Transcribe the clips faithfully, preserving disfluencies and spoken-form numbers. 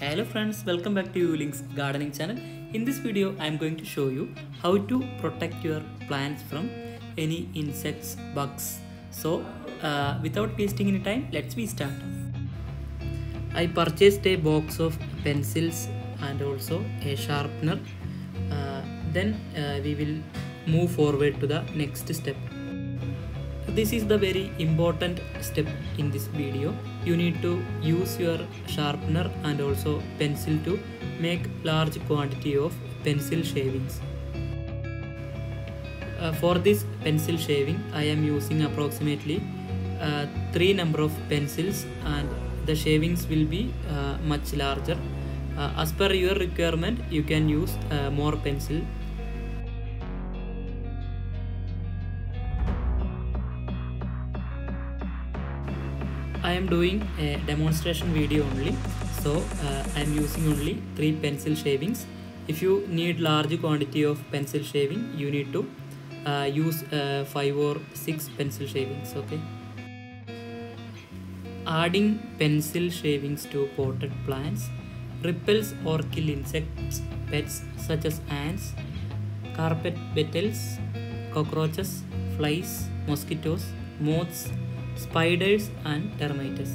Hello friends, welcome back to ULINKS Gardening Channel. In this video, I am going to show you how to protect your plants from any insects, bugs. So, uh, without wasting any time, let's be start. I purchased a box of pencils and also a sharpener. Uh, then uh, we will move forward to the next step. This is the very important step in this video. You need to use your sharpener and also pencil to make large quantity of pencil shavings. Uh, for this pencil shaving, I am using approximately uh, three number of pencils, and the shavings will be uh, much larger. Uh, as per your requirement, you can use uh, more pencil. I am doing a demonstration video only, so uh, I am using only three pencil shavings. If you need large quantity of pencil shaving, you need to uh, use uh, five or six pencil shavings. Okay. Adding pencil shavings to potted plants repels or kill insects, pests such as ants, carpet beetles, cockroaches, flies, mosquitoes, moths, spiders and termites.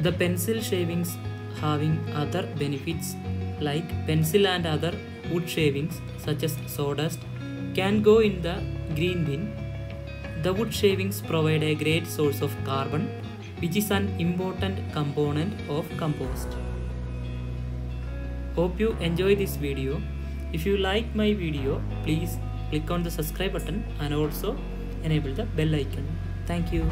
The pencil shavings having other benefits like pencil and other wood shavings such as sawdust can go in the green bin. The wood shavings provide a great source of carbon, which is an important component of compost. Hope you enjoy this video. If you like my video, please click on the subscribe button and also enable the bell icon. Thank you.